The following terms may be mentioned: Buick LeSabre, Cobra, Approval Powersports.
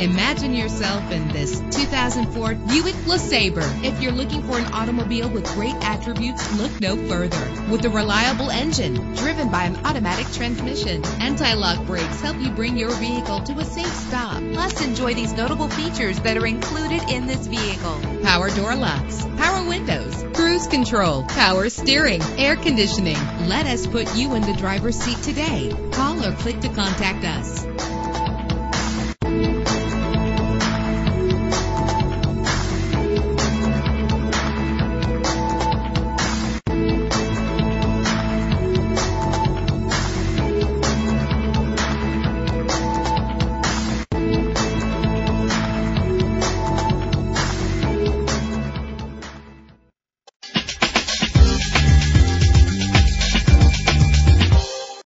Imagine yourself in this 2004 Buick LeSabre. If you're looking for an automobile with great attributes, look no further. With a reliable engine driven by an automatic transmission, anti-lock brakes help you bring your vehicle to a safe stop. Plus, enjoy these notable features that are included in this vehicle: power door locks, power windows, cruise control, power steering, air conditioning. Let us put you in the driver's seat today. Call or click to contact us.